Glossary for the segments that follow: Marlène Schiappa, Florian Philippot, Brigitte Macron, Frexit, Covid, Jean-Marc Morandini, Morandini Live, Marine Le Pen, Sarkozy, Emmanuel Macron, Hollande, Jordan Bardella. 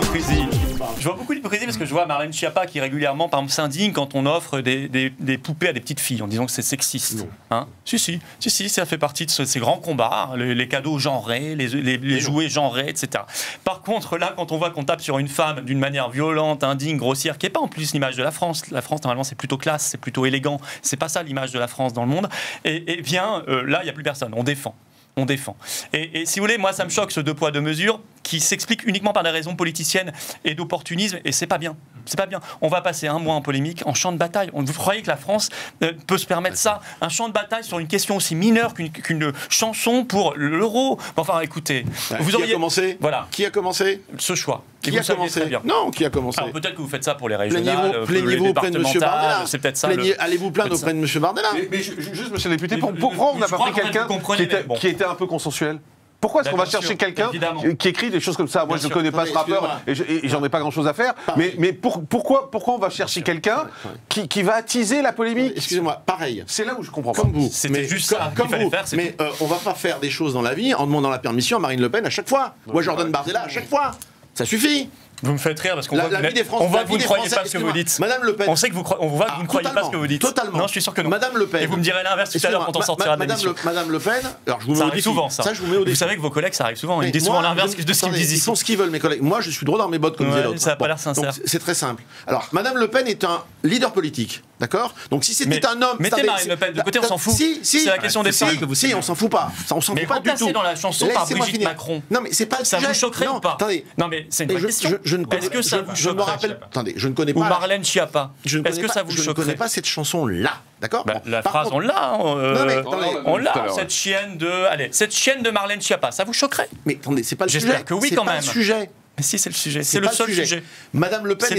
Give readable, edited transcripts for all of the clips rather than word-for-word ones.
d'hypocrisie. Je vois beaucoup d'hypocrisie parce que je vois Marlène Schiappa qui régulièrement, par exemple, s'indigne quand on offre des poupées à des petites filles en disant que c'est sexiste. Hein, si, ça fait partie de ces grands combats, les cadeaux genrés, les jouets genrés, etc. Par contre, là, quand on voit qu'on tape sur une femme d'une manière violente, indigne, grossière, qui n'est pas en plus l'image de la France, normalement, c'est plutôt classe, c'est plutôt élégant, c'est pas ça l'image de la France dans le monde, et bien, là, il n'y a plus personne, on défend. On défend. Et si vous voulez, moi, ça me choque, ce deux poids, deux mesures, qui s'explique uniquement par des raisons politiciennes et d'opportunisme, et c'est pas bien. C'est pas bien. On va passer un mois en polémique, en champ de bataille. Vous croyez que la France peut se permettre ça? Un champ de bataille sur une question aussi mineure qu'une chanson pour l'euro? Enfin, écoutez, vous auriez... Qui a commencé? Voilà. Qui a commencé ce choix? Qui a commencé? Non, qui a commencé? Alors peut-être que vous faites ça pour les régionales, plaignez-vous auprès de M. Bardella. C'est peut-être ça. Allez-vous plaindre auprès de M. Bardella? Mais juste, M. le député, pourquoi on n'a pas pris quelqu'un qui était un peu consensuel? Pourquoi est-ce qu'on va chercher quelqu'un qui écrit des choses comme ça? Moi, je ne connais pas ce rappeur et j'en ai pas grand-chose à faire. Mais pourquoi on va chercher quelqu'un qui va attiser la polémique? Excusez-moi, pareil. C'est là où je comprends pas. Comme vous. C'était juste ça qu'il fallait faire. Mais on va pas faire des choses dans la vie en demandant la permission à Marine Le Pen à chaque fois. Ou à Jordan Bardella à chaque fois. Ça suffit. Vous me faites rire parce qu'on voit que vous ne croyez pas ce que vous dites. Madame Le Pen. On sait que vous ne croyez pas ce que vous dites. Totalement. Non, je suis sûr que non. Madame Le Pen. Et vous me direz l'inverse tout à l'heure quand on sortira de l'émission. Madame Le Pen. Alors je vous mets au défi. Souvent ça. Je vous mets au défi. Vous savez que vos collègues ça arrive souvent. Ils disent souvent l'inverse de ce qu'ils disent. Ils font ce qu'ils veulent mes collègues. Moi je suis droit dans mes bottes comme disait l'autre. Ça n'a pas l'air sincère. C'est très simple. Alors Madame Le Pen est un leader politique, d'accord. Donc si c'était un homme. Mettez Marine Le Pen de côté, on s'en fout. C'est la question des femmes que vous. Si on s'en fout pas. On s'en fout pas du tout. Dans la chanson par Brigitte Macron. Non mais c'est pas ça. Vous choquerait ou pas? Non mais c'est une question. Je ne connais, je ne connais pas. Ou Marlène Schiappa. Est-ce que ça vous choquerait? Je ne connais pas cette chanson-là, d'accord. Bah, la phrase, contre... on l'a. On l'a. Cette chienne de, allez, cette chienne de Marlène Schiappa, ça vous choquerait? Mais attendez, c'est pas le sujet. J'espère que oui, quand même. C'est pas le sujet. Mais si, c'est le sujet. C'est le seul sujet. Madame Le Pen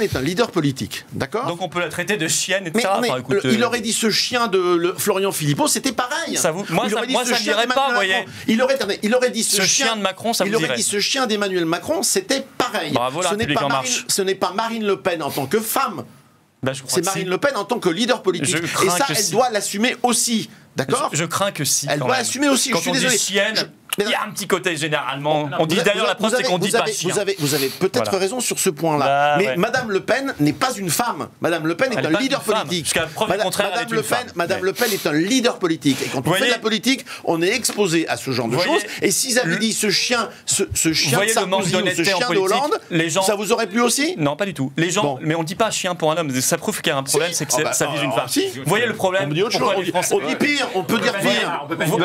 est un leader politique, d'accord. Donc on peut la traiter de chienne, etc. Mais enfin, écoute, il aurait dit ce chien de Florian Philippot, c'était pareil. Ça vous... Moi, ça ne dirait pas, vous voyez. Il aurait dit ce chien de Macron, ça vous dirait. Il aurait dit ce chien d'Emmanuel Macron, c'était pareil. Bravo, là, ce n'est pas Marine Le Pen en tant que femme. Ben, c'est Marine Le Pen en tant que leader politique. Et ça, elle doit l'assumer aussi, d'accord. Je crains que si. Elle doit l'assumer aussi, je suis désolé. Il y a un petit côté généralement. On dit d'ailleurs la preuve c'est qu'on dit pas chien. Vous avez peut-être raison sur ce point-là. Mais Madame Le Pen n'est pas une femme. Madame Le Pen est un leader politique. Madame Le Pen est un leader politique. Et quand on fait de la politique, on est exposé à ce genre de choses. Et s'ils avaient dit ce chien de Sarkozy ou ce chien de Hollande, ça vous aurait plu aussi? Non, pas du tout. Les gens, mais on dit pas chien pour un homme. Ça prouve qu'il y a un problème, c'est que ça vise une femme. Vous voyez le problème? On dit pire. On peut dire pire. Non. Vous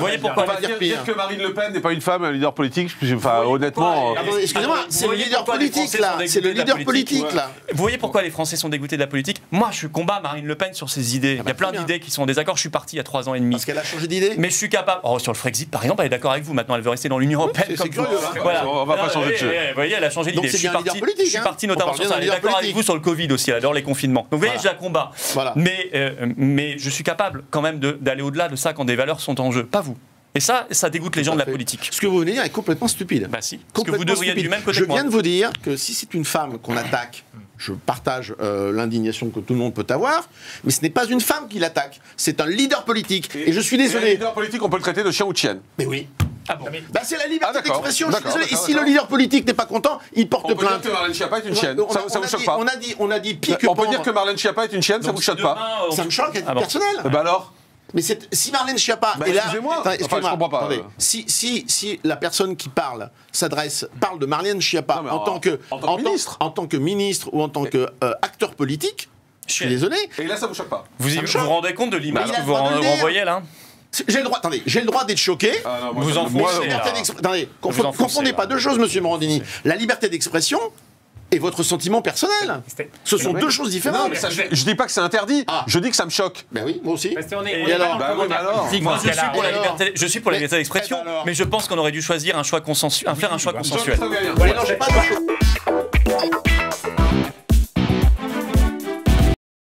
voyez pourquoi dire que Marine Le Pen n'est pas une femme, un leader politique, enfin, honnêtement... Excusez-moi, c'est le leader politique, là. C'est le leader politique, là. Vous voyez pourquoi les Français sont dégoûtés de la politique? Moi, je combats Marine Le Pen sur ses idées. Il y a plein d'idées qui sont en désaccord. Je suis parti il y a 3 ans et demi. Parce qu'elle a changé d'idée? Mais je suis capable... Oh, sur le Frexit, par exemple, elle est d'accord avec vous. Maintenant, elle veut rester dans l'Union Européenne. C'est curieux, hein. On va pas changer de jeu. Vous voyez, elle a changé d'idée. Je suis parti notamment sur ça. Elle est d'accord avec vous sur le Covid aussi. Elle adore les confinements. Donc, vous voyez, je la combats. Mais je suis capable quand même d'aller au-delà de ça quand des valeurs sont en jeu, pas vous. Et ça dégoûte les gens de la politique. Ce que vous venez de dire est complètement stupide. Bah si, parce que vous devriez du même côté que moi. Je viens de vous dire que si c'est une femme qu'on attaque, je partage l'indignation que tout le monde peut avoir, mais ce n'est pas une femme qui l'attaque, c'est un leader politique. Et je suis désolé. Le leader politique, on peut le traiter de chien ou de chienne. Mais oui. Ah bon. Bah c'est la liberté d'expression, je suis désolé. Et si le leader politique n'est pas content, il porte plainte. On peut dire que Marlène Schiappa est une chienne, ça vous choque pas? On a dit pire que... On peut dire que Marlène Schiappa est une chienne, ça vous choque pas? Ça me choque, c'est personnel. Bah alors? Mais si Marlène Schiappa est là, je comprends pas. Si la personne qui parle de Marlène Schiappa en tant que ministre ou en tant que acteur politique, je suis désolé. Et là, ça vous choque pas? Vous rendez compte de l'image que vous renvoyez là? J'ai le droit, attendez, j'ai le droit d'être choqué. Vous enfoncez. Attendez, confondez pas deux choses, Monsieur Morandini. La liberté d'expression et votre sentiment personnel. Ce sont deux choses différentes. Non, mais ça, je dis pas que c'est interdit, je dis que ça me choque. Ben oui, moi aussi. Je suis pour la liberté d'expression, mais je pense qu'on aurait dû choisir un choix consensuel. Faire un choix consensuel.